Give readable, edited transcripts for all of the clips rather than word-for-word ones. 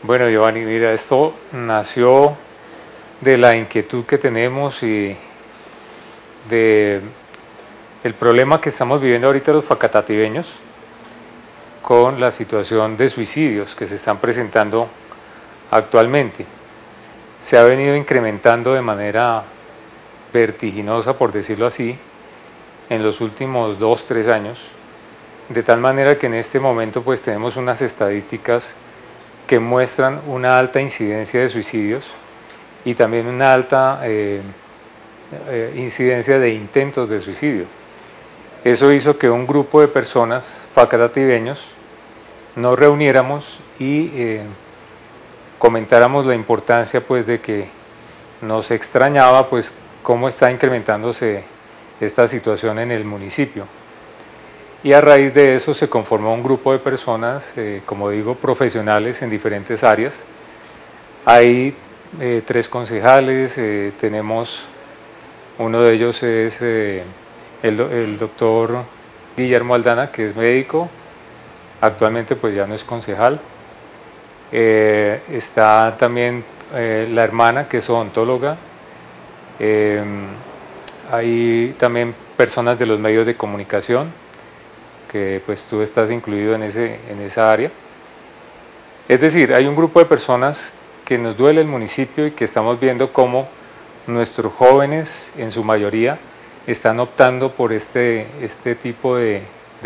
Bueno, Giovanni, mira, esto nació de la inquietud que tenemos y de el problema que estamos viviendo ahorita los facatativeños con la situación de suicidios que se están presentando actualmente. Se ha venido incrementando de manera vertiginosa, por decirlo así, en los últimos 2-3 años, de tal manera que en este momento pues tenemos unas estadísticas que muestran una alta incidencia de suicidios y también una alta incidencia de intentos de suicidio. Eso hizo que un grupo de personas facatativeños nos reuniéramos y comentáramos la importancia pues de que nos extrañaba pues cómo está incrementándose esta situación en el municipio. Y a raíz de eso se conformó un grupo de personas, como digo, profesionales en diferentes áreas. Hay 3 concejales, tenemos, uno de ellos es el doctor Guillermo Aldana, que es médico, actualmente pues ya no es concejal. Está también la hermana, que es odontóloga. Hay también personas de los medios de comunicación, que pues tú estás incluido en esa área. Es decir, hay un grupo de personas que nos duele el municipio y que estamos viendo cómo nuestros jóvenes, en su mayoría, están optando por este tipo de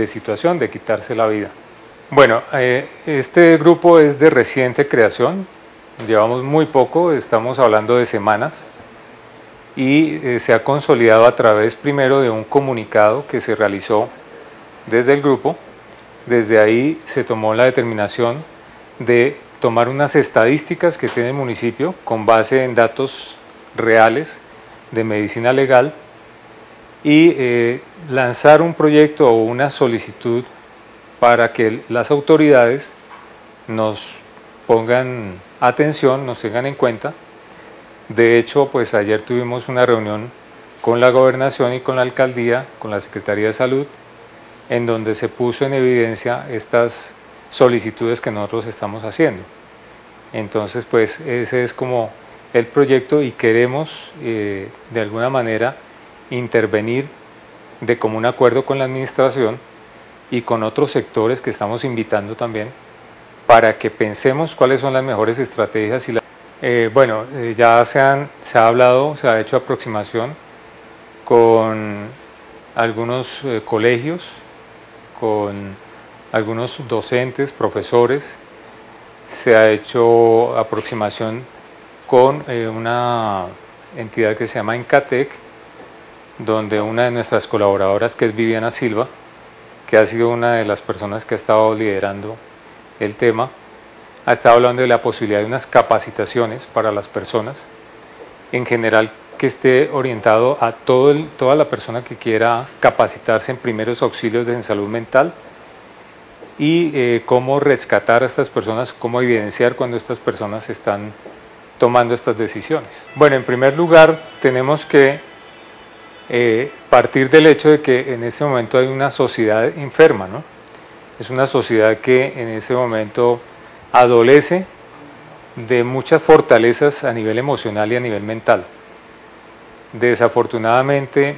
situación, de quitarse la vida. Bueno, este grupo es de reciente creación, llevamos muy poco, estamos hablando de semanas, y se ha consolidado a través primero de un comunicado que se realizó desde el grupo. Desde ahí se tomó la determinación de tomar unas estadísticas que tiene el municipio con base en datos reales de medicina legal y lanzar un proyecto o una solicitud para que las autoridades nos pongan atención, nos tengan en cuenta. De hecho, pues ayer tuvimos una reunión con la gobernación y con la alcaldía, con la Secretaría de Salud, en donde se puso en evidencia estas solicitudes que nosotros estamos haciendo. Entonces, pues ese es como el proyecto y queremos de alguna manera intervenir de común acuerdo con la administración y con otros sectores que estamos invitando también para que pensemos cuáles son las mejores estrategias. Y ya se ha hablado, se ha hecho aproximación con algunos colegios, con algunos docentes, profesores, se ha hecho aproximación con una entidad que se llama Encatec, donde una de nuestras colaboradoras, que es Viviana Silva, que ha sido una de las personas que ha estado liderando el tema, ha estado hablando de la posibilidad de unas capacitaciones para las personas, en general que esté orientado a toda la persona que quiera capacitarse en primeros auxilios en salud mental y cómo rescatar a estas personas, cómo evidenciar cuando estas personas están tomando estas decisiones. Bueno, en primer lugar tenemos que partir del hecho de que en este momento hay una sociedad enferma, ¿no? Es una sociedad que en este momento adolece de muchas fortalezas a nivel emocional y a nivel mental. Desafortunadamente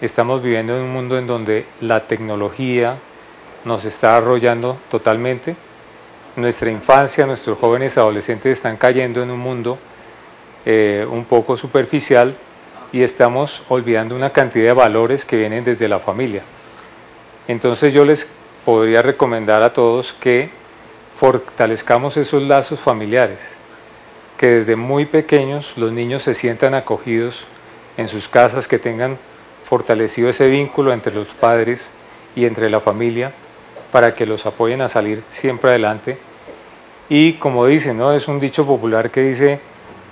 estamos viviendo en un mundo en donde la tecnología nos está arrollando totalmente. Nuestra infancia, nuestros jóvenes adolescentes están cayendo en un mundo un poco superficial y estamos olvidando una cantidad de valores que vienen desde la familia. Entonces yo les podría recomendar a todos que fortalezcamos esos lazos familiares, que desde muy pequeños los niños se sientan acogidos en sus casas, que tengan fortalecido ese vínculo entre los padres y entre la familia para que los apoyen a salir siempre adelante. Y como dicen, ¿no? Es un dicho popular que dice,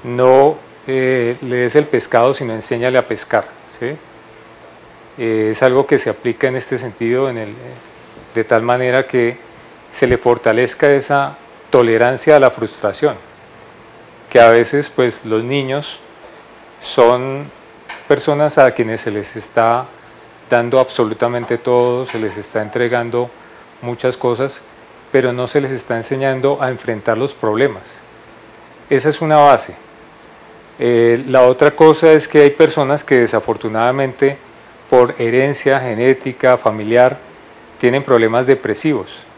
no le des el pescado, sino enséñale a pescar, ¿sí? Es algo que se aplica en este sentido, de tal manera que se le fortalezca esa tolerancia a la frustración, que a veces pues, los niños son personas a quienes se les está dando absolutamente todo, se les está entregando muchas cosas pero no se les está enseñando a enfrentar los problemas. Esa es una base. La otra cosa es que hay personas que desafortunadamente por herencia genética, familiar, tienen problemas depresivos.